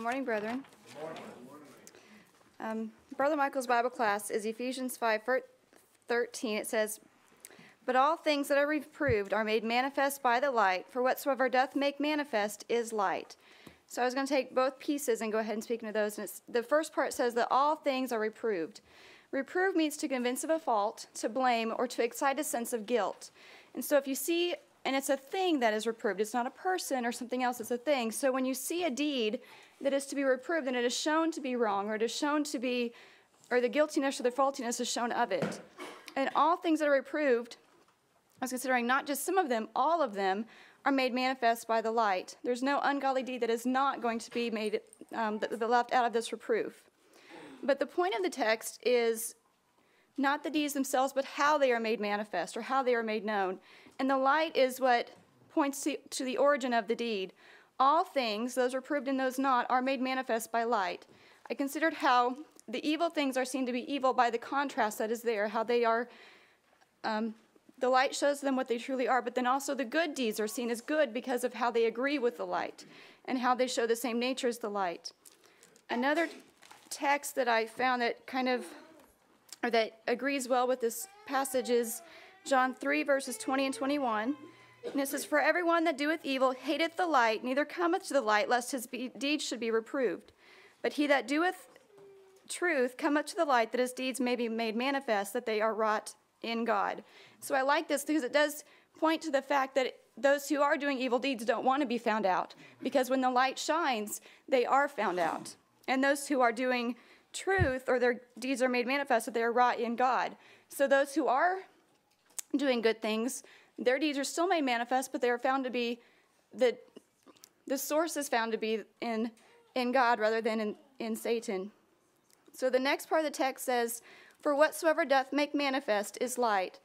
Good morning, brethren. Good morning. Brother Michael's Bible class is Ephesians 5:13. It says, "But all things that are reproved are made manifest by the light, for whatsoever doth make manifest is light." So I was going to take both pieces and go ahead and speak into those. And it's, the first part says that all things are reproved. Reprove means to convince of a fault, to blame, or to excite a sense of guilt. And so if you see, and it's a thing that is reproved. It's not a person or something else. It's a thing. So when you see a deed that is to be reproved, then it is shown to be wrong, or it is shown to be, or the guiltiness or the faultiness is shown of it. And all things that are reproved, I was considering not just some of them, all of them, are made manifest by the light. There's no ungodly deed that is not going to be made, that left out of this reproof. But the point of the text is not the deeds themselves, but how they are made manifest or how they are made known. And the light is what points to the origin of the deed. All things, those reproved and those not, are made manifest by light. I considered how the evil things are seen to be evil by the contrast that is there, how they are, the light shows them what they truly are, but then also the good deeds are seen as good because of how they agree with the light and how they show the same nature as the light. Another text that I found that kind of, or that agrees well with this passage is John 3, verses 20 and 21. And it says, "For everyone that doeth evil hateth the light, neither cometh to the light, lest his deeds should be reproved. But he that doeth truth cometh to the light, that his deeds may be made manifest, that they are wrought in God." So I like this because it does point to the fact that those who are doing evil deeds don't want to be found out, because when the light shines, they are found out. And those who are doing truth, or their deeds are made manifest, that they are wrought in God. So those who are doing good things, their deeds are still made manifest, but they are found to be, the source is found to be in God rather than in Satan. So the next part of the text says, "For whatsoever doth make manifest is light."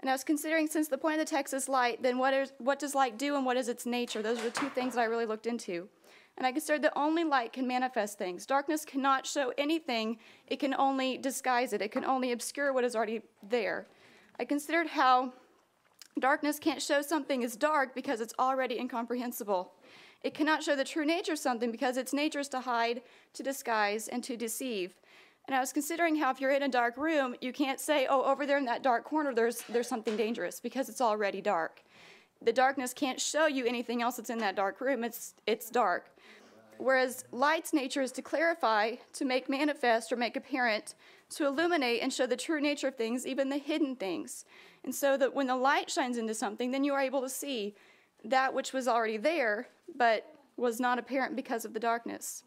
And I was considering, since the point of the text is light, then what does light do and what is its nature? Those are the two things that I really looked into. And I considered that only light can manifest things. Darkness cannot show anything. It can only disguise it. It can only obscure what is already there. I considered how darkness can't show something is dark because it's already incomprehensible. It cannot show the true nature of something because its nature is to hide, to disguise, and to deceive. And I was considering how if you're in a dark room, you can't say, "Oh, over there in that dark corner, there's something dangerous," because it's already dark. The darkness can't show you anything else that's in that dark room. It's dark. Whereas light's nature is to clarify, to make manifest or make apparent, to illuminate and show the true nature of things, even the hidden things. And so that when the light shines into something, then you are able to see that which was already there, but was not apparent because of the darkness.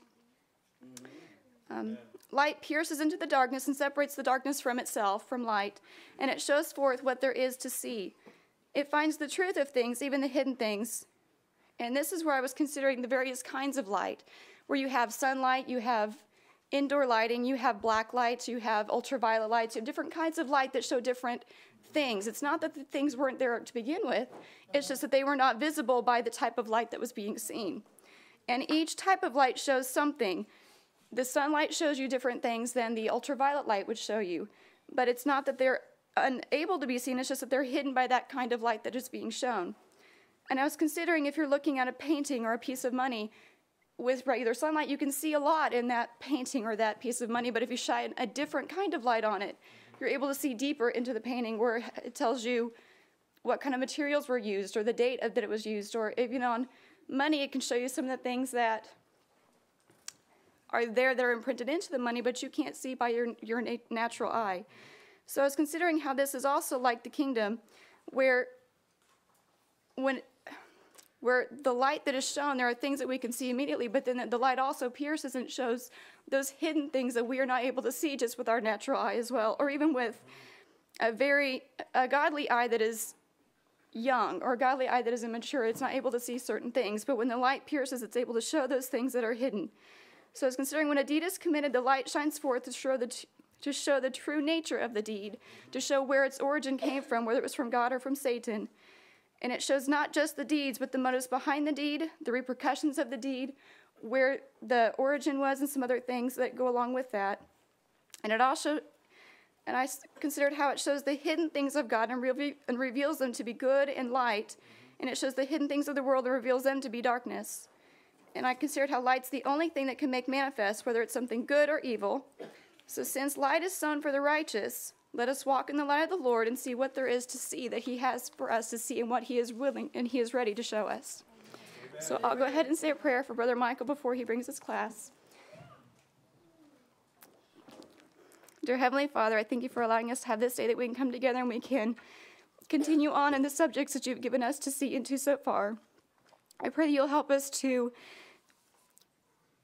Light pierces into the darkness and separates the darkness from itself, from light, and it shows forth what there is to see. It finds the truth of things, even the hidden things. And this is where I was considering the various kinds of light, where you have sunlight, you have indoor lighting, you have black lights, you have ultraviolet lights, you have different kinds of light that show different things. It's not that the things weren't there to begin with, it's just that they were not visible by the type of light that was being seen. And each type of light shows something. The sunlight shows you different things than the ultraviolet light would show you, but it's not that they're unable to be seen, it's just that they're hidden by that kind of light that is being shown. And I was considering, if you're looking at a painting or a piece of money, with regular sunlight, you can see a lot in that painting or that piece of money, but if you shine a different kind of light on it, you're able to see deeper into the painting, where it tells you what kind of materials were used, or the date that it was used, or even on money, it can show you some of the things that are there that are imprinted into the money, but you can't see by your natural eye. So I was considering how this is also like the kingdom, where the light that is shown, there are things that we can see immediately, but then the light also pierces and shows those hidden things that we are not able to see just with our natural eye as well, or even with a godly eye that is young, or a godly eye that is immature. It's not able to see certain things, but when the light pierces, it's able to show those things that are hidden. So I was considering, when a deed is committed, the light shines forth to show the true nature of the deed, to show where its origin came from, whether it was from God or from Satan. And it shows not just the deeds, but the motives behind the deed, the repercussions of the deed, where the origin was, and some other things that go along with that. And it also, and I considered how it shows the hidden things of God and reveals them to be good and light, and it shows the hidden things of the world and reveals them to be darkness. and I considered how light's the only thing that can make manifest whether it's something good or evil. So since light is sown for the righteous, let us walk in the light of the Lord and see what there is to see that he has for us to see and what he is willing and he is ready to show us. Amen. So I'll go ahead and say a prayer for Brother Michael before he brings his class. Dear Heavenly Father, I thank you for allowing us to have this day that we can come together and we can continue on in the subjects that you've given us to see into so far. I pray that you'll help us to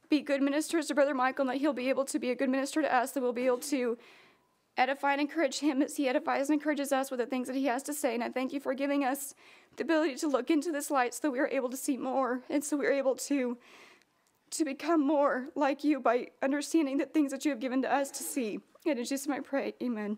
be good ministers to Brother Michael and that he'll be able to be a good minister to us, that we'll be able to edify and encourage him as he edifies and encourages us with the things that he has to say. And I thank you for giving us the ability to look into this light so that we are able to see more and so we are able to become more like you by understanding the things that you have given to us to see. And in Jesus' name I pray, amen.